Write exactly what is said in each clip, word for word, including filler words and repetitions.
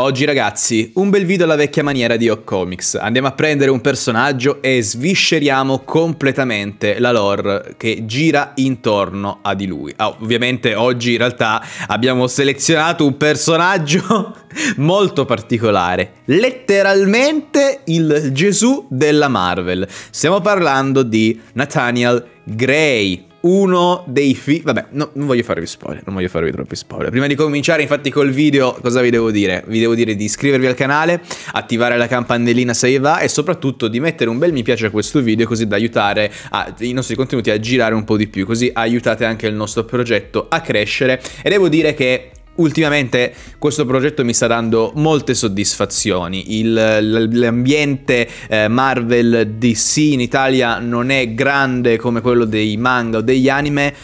Oggi ragazzi, un bel video alla vecchia maniera di Hawk Comics. Andiamo a prendere un personaggio e svisceriamo completamente la lore che gira intorno a di lui. Oh, ovviamente oggi in realtà abbiamo selezionato un personaggio molto particolare, letteralmente il Gesù della Marvel. Stiamo parlando di Nathaniel Grey. Uno dei fi... Vabbè, no, non voglio farvi spoiler, non voglio farvi troppi spoiler. Prima di cominciare infatti col video, cosa vi devo dire? Vi devo dire di iscrivervi al canale, attivare la campanellina se vi va e soprattutto di mettere un bel mi piace a questo video, così da aiutare a, i nostri contenuti a girare un po' di più. Così aiutate anche il nostro progetto a crescere. E devo dire che ultimamente questo progetto mi sta dando molte soddisfazioni. L'ambiente eh, Marvel D C in Italia non è grande come quello dei manga o degli anime,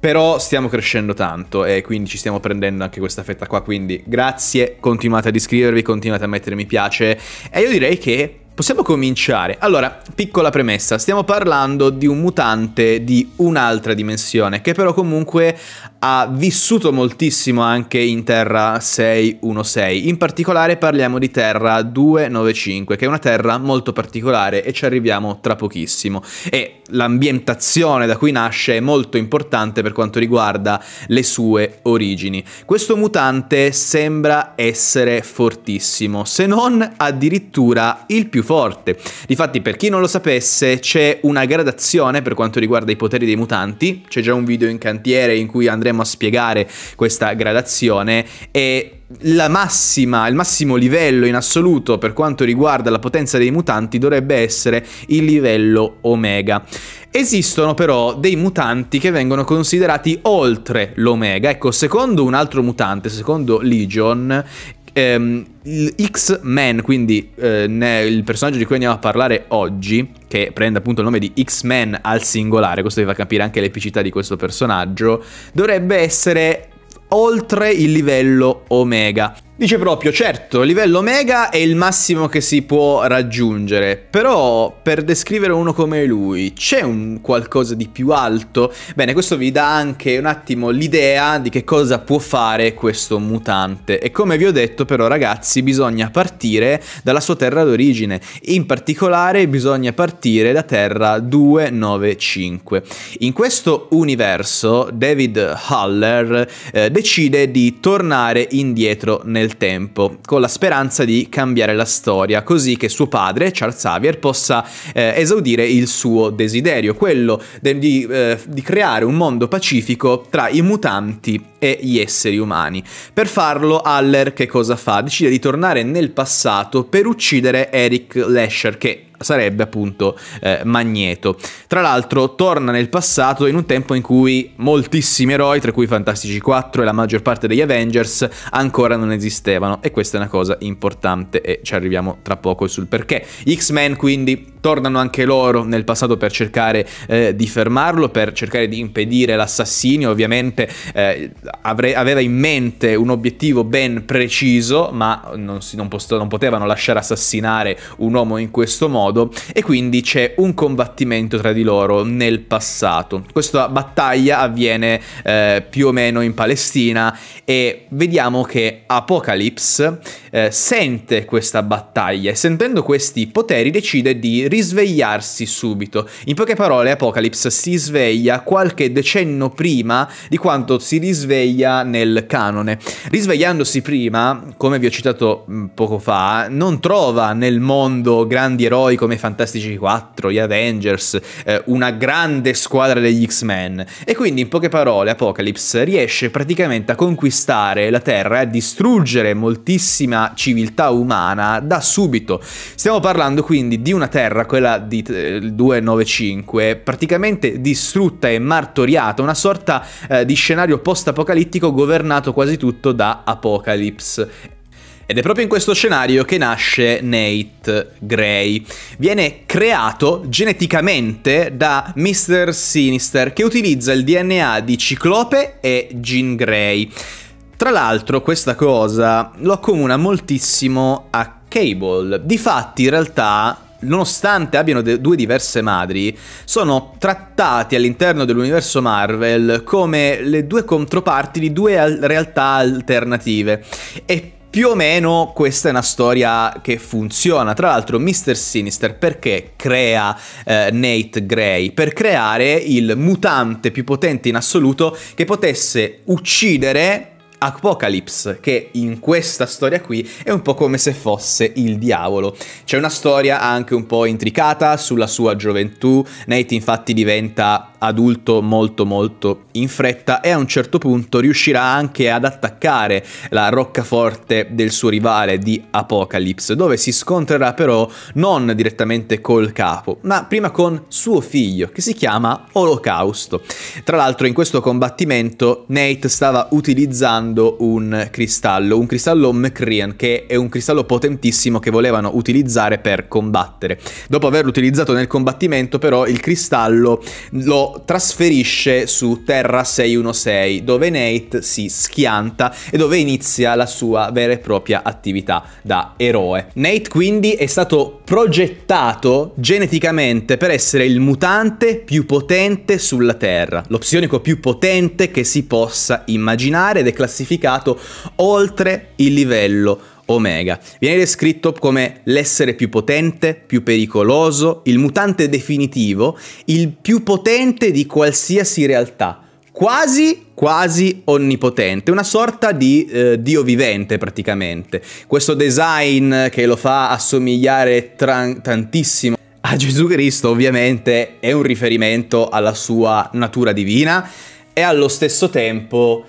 però stiamo crescendo tanto e quindi ci stiamo prendendo anche questa fetta qua. Quindi grazie, continuate ad iscrivervi, continuate a mettere mi piace e io direi che possiamo cominciare. Allora, piccola premessa, stiamo parlando di un mutante di un'altra dimensione che però comunque ha vissuto moltissimo anche in Terra sei uno sei. In particolare parliamo di Terra duecentonovantacinque, che è una terra molto particolare e ci arriviamo tra pochissimo. E l'ambientazione da cui nasce è molto importante per quanto riguarda le sue origini. Questo mutante sembra essere fortissimo, se non addirittura il più forte. Difatti, per chi non lo sapesse, c'è una gradazione per quanto riguarda i poteri dei mutanti. C'è già un video in cantiere in cui andremo a spiegare questa gradazione e la massima, il massimo livello in assoluto per quanto riguarda la potenza dei mutanti dovrebbe essere il livello Omega. Esistono però dei mutanti che vengono considerati oltre l'Omega. Ecco, secondo un altro mutante, secondo Legion, ehm, X-Men, quindi eh, ne, il personaggio di cui andiamo a parlare oggi, che prende appunto il nome di X-Men al singolare, questo vi fa capire anche l'epicità di questo personaggio, dovrebbe essere oltre il livello Omega. Dice proprio, certo, il livello Omega è il massimo che si può raggiungere, però per descrivere uno come lui c'è un qualcosa di più alto? Bene, questo vi dà anche un attimo l'idea di che cosa può fare questo mutante. E come vi ho detto però ragazzi, bisogna partire dalla sua terra d'origine, in particolare bisogna partire da Terra duecentonovantacinque. In questo universo David Haller eh, decide di tornare indietro nel tempo con la speranza di cambiare la storia, così che suo padre Charles Xavier possa eh, esaudire il suo desiderio, quello de di, eh, di creare un mondo pacifico tra i mutanti e gli esseri umani. Per farlo Haller che cosa fa? Decide di tornare nel passato per uccidere Erik Lehnsherr, che sarebbe appunto eh, Magneto. Tra l'altro torna nel passato in un tempo in cui moltissimi eroi, tra cui Fantastici quattro e la maggior parte degli Avengers, ancora non esistevano, e questa è una cosa importante e ci arriviamo tra poco sul perché. X-Men quindi tornano anche loro nel passato per cercare eh, di fermarlo, per cercare di impedire l'assassinio. Ovviamente eh, aveva in mente un obiettivo ben preciso, ma non, si, non, non potevano lasciare assassinare un uomo in questo modo, e quindi c'è un combattimento tra di loro nel passato. Questa battaglia avviene eh, più o meno in Palestina e vediamo che Apocalypse eh, sente questa battaglia e, sentendo questi poteri, decide di risvegliarsi subito. In poche parole, Apocalypse si sveglia qualche decennio prima di quanto si risveglia nel canone. Risvegliandosi prima, come vi ho citato poco fa, non trova nel mondo grandi eroi come Fantastici quattro, gli Avengers, eh, una grande squadra degli X-Men, e quindi in poche parole Apocalypse riesce praticamente a conquistare la Terra e a distruggere moltissima civiltà umana da subito. Stiamo parlando quindi di una Terra, quella di eh, duecentonovantacinque, praticamente distrutta e martoriata, una sorta eh, di scenario post-apocalittico governato quasi tutto da Apocalypse. Ed è proprio in questo scenario che nasce Nate Grey. Viene creato geneticamente da mister Sinister, che utilizza il D N A di Ciclope e Jean Grey. Tra l'altro questa cosa lo accomuna moltissimo a Cable. Difatti in realtà, nonostante abbiano due diverse madri, sono trattati all'interno dell'universo Marvel come le due controparti di due al realtà alternative. E Più o meno questa è una storia che funziona. Tra l'altro mister Sinister perché crea eh, Nate Grey? Per creare il mutante più potente in assoluto che potesse uccidere Apocalypse, che in questa storia qui è un po' come se fosse il diavolo. C'è una storia anche un po' intricata sulla sua gioventù. Nate infatti diventa adulto molto molto in fretta e a un certo punto riuscirà anche ad attaccare la roccaforte del suo rivale di Apocalypse, dove si scontrerà però non direttamente col capo, ma prima con suo figlio che si chiama Olocausto. Tra l'altro in questo combattimento Nate stava utilizzando un cristallo, un cristallo Mecrian, che è un cristallo potentissimo che volevano utilizzare per combattere. Dopo averlo utilizzato nel combattimento però il cristallo lo trasferisce su Terra sei uno sei, dove Nate si schianta e dove inizia la sua vera e propria attività da eroe. Nate quindi è stato progettato geneticamente per essere il mutante più potente sulla Terra, lo psionico più potente che si possa immaginare, ed è classificato oltre il livello Omega. Viene descritto come l'essere più potente, più pericoloso, il mutante definitivo, il più potente di qualsiasi realtà, quasi quasi onnipotente, una sorta di eh, dio vivente praticamente. Questo design che lo fa assomigliare tantissimo a Gesù Cristo ovviamente è un riferimento alla sua natura divina, e allo stesso tempo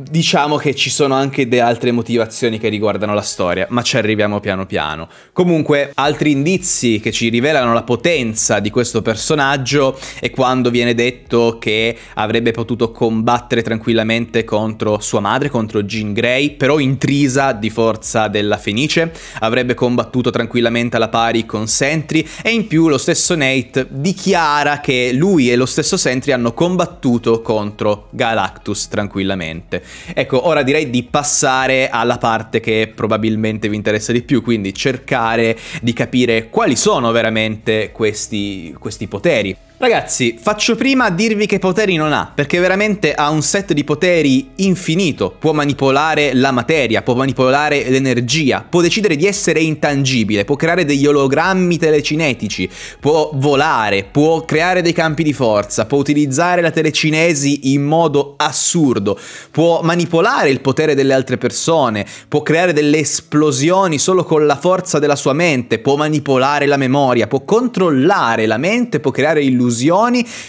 diciamo che ci sono anche delle altre motivazioni che riguardano la storia, ma ci arriviamo piano piano. Comunque, altri indizi che ci rivelano la potenza di questo personaggio è quando viene detto che avrebbe potuto combattere tranquillamente contro sua madre, contro Jean Grey, però intrisa di forza della Fenice, avrebbe combattuto tranquillamente alla pari con Sentry, e in più lo stesso Nate dichiara che lui e lo stesso Sentry hanno combattuto contro Galactus tranquillamente. Ecco, ora direi di passare alla parte che probabilmente vi interessa di più, quindi cercare di capire quali sono veramente questi, questi poteri. Ragazzi, faccio prima a dirvi che poteri non ha, perché veramente ha un set di poteri infinito. Può manipolare la materia, può manipolare l'energia, può decidere di essere intangibile, può creare degli ologrammi telecinetici, può volare, può creare dei campi di forza, può utilizzare la telecinesi in modo assurdo, può manipolare il potere delle altre persone, può creare delle esplosioni solo con la forza della sua mente, può manipolare la memoria, può controllare la mente, può creare illusioni,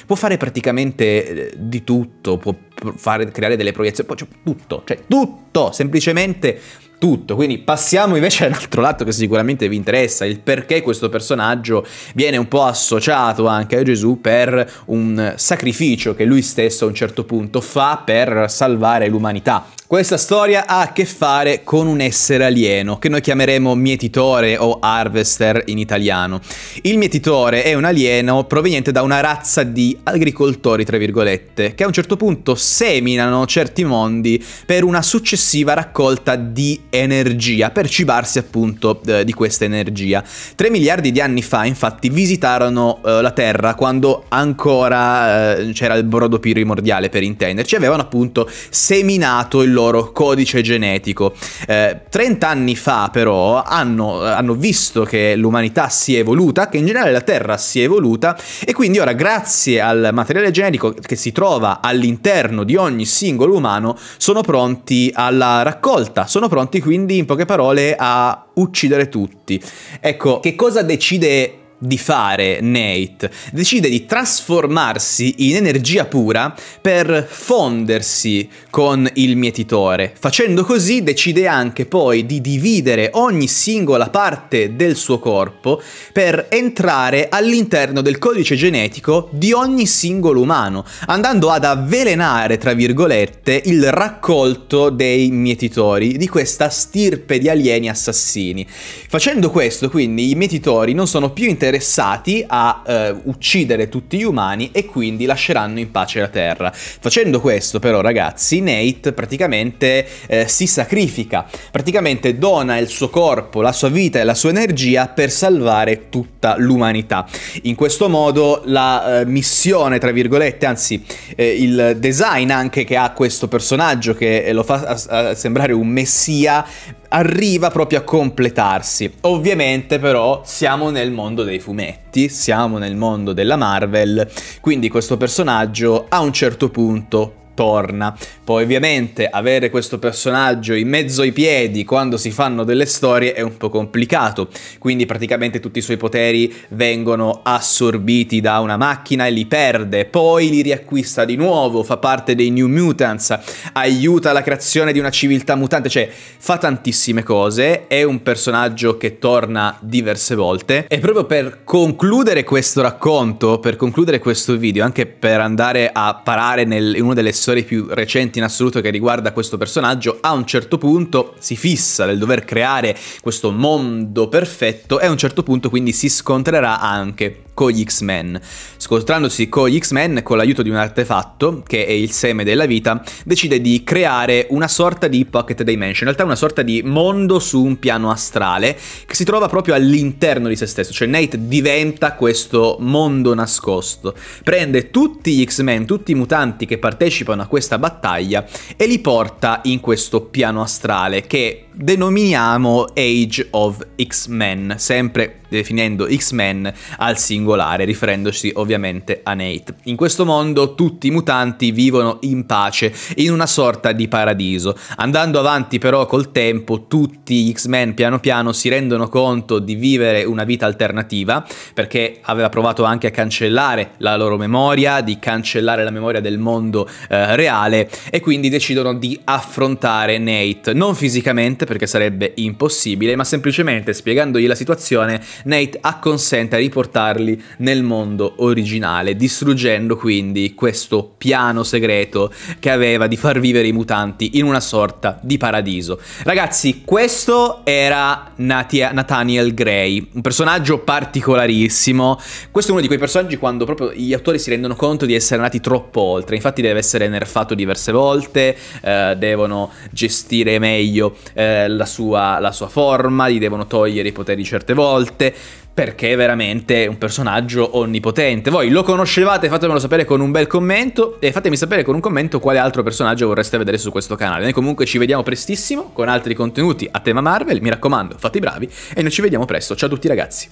può fare praticamente di tutto, può fare, creare delle proiezioni, cioè tutto, cioè tutto, semplicemente tutto. Quindi passiamo invece all'altro lato che sicuramente vi interessa, il perché questo personaggio viene un po' associato anche a Gesù per un sacrificio che lui stesso a un certo punto fa per salvare l'umanità. Questa storia ha a che fare con un essere alieno, che noi chiameremo mietitore o harvester in italiano. Il mietitore è un alieno proveniente da una razza di agricoltori, tra virgolette, che a un certo punto seminano certi mondi per una successiva raccolta di energia, per cibarsi appunto eh, di questa energia. tre miliardi di anni fa, infatti, visitarono eh, la Terra quando ancora eh, c'era il brodo primordiale, per intenderci, avevano appunto seminato il loro codice genetico. eh, trenta anni fa però hanno, hanno visto che l'umanità si è evoluta, che in generale la Terra si è evoluta, e quindi ora grazie al materiale genetico che si trova all'interno di ogni singolo umano sono pronti alla raccolta, sono pronti quindi in poche parole a uccidere tutti. Ecco, che cosa decide di fare Nate? Decide di trasformarsi in energia pura per fondersi con il mietitore. Facendo così decide anche poi di dividere ogni singola parte del suo corpo per entrare all'interno del codice genetico di ogni singolo umano, andando ad avvelenare, tra virgolette, il raccolto dei mietitori, di questa stirpe di alieni assassini. Facendo questo, quindi, i mietitori non sono più interessati interessati a eh, uccidere tutti gli umani e quindi lasceranno in pace la Terra. Facendo questo però, ragazzi, Nate praticamente eh, si sacrifica, praticamente dona il suo corpo, la sua vita e la sua energia per salvare tutta l'umanità. In questo modo la eh, missione, tra virgolette, anzi eh, il design anche che ha questo personaggio, che lo fa a, a sembrare un messia, arriva proprio a completarsi. Ovviamente però siamo nel mondo dei fumetti, siamo nel mondo della Marvel, quindi questo personaggio a un certo punto torna. Poi ovviamente avere questo personaggio in mezzo ai piedi quando si fanno delle storie è un po' complicato, quindi praticamente tutti i suoi poteri vengono assorbiti da una macchina e li perde, poi li riacquista di nuovo, fa parte dei New Mutants, aiuta la creazione di una civiltà mutante, cioè fa tantissime cose, è un personaggio che torna diverse volte. E proprio per concludere questo racconto, per concludere questo video, anche per andare a parare nel, in una delle storie più recenti in assoluto che riguarda questo personaggio, a un certo punto si fissa nel dover creare questo mondo perfetto e a un certo punto quindi si scontrerà anche con gli X-Men. Scontrandosi con gli X-Men, con l'aiuto di un artefatto che è il seme della vita, decide di creare una sorta di pocket dimension, in realtà una sorta di mondo su un piano astrale che si trova proprio all'interno di se stesso, cioè Nate diventa questo mondo nascosto, prende tutti gli X-Men, tutti i mutanti che partecipano a questa battaglia e li porta in questo piano astrale che denominiamo Age of X-Men, sempre definendo X-Men al singolare, riferendosi ovviamente a Nate. In questo mondo tutti i mutanti vivono in pace, in una sorta di paradiso. Andando avanti però col tempo, tutti gli X-Men piano piano si rendono conto di vivere una vita alternativa, perché aveva provato anche a cancellare la loro memoria, di cancellare la memoria del mondo eh, reale, e quindi decidono di affrontare Nate, non fisicamente, perché sarebbe impossibile, ma semplicemente spiegandogli la situazione, Nate acconsente a riportarli nel mondo originale, distruggendo quindi questo piano segreto che aveva di far vivere i mutanti in una sorta di paradiso. Ragazzi, questo era Nathaniel Grey, un personaggio particolarissimo. Questo è uno di quei personaggi quando proprio gli autori si rendono conto di essere andati troppo oltre, infatti deve essere nerfato diverse volte, eh, devono gestire meglio eh, la sua, la sua forma, gli devono togliere i poteri certe volte, perché è veramente un personaggio onnipotente. Voi lo conoscevate? Fatemelo sapere con un bel commento e fatemi sapere con un commento quale altro personaggio vorreste vedere su questo canale. Noi comunque ci vediamo prestissimo con altri contenuti a tema Marvel, mi raccomando fate i bravi e noi ci vediamo presto, ciao a tutti ragazzi.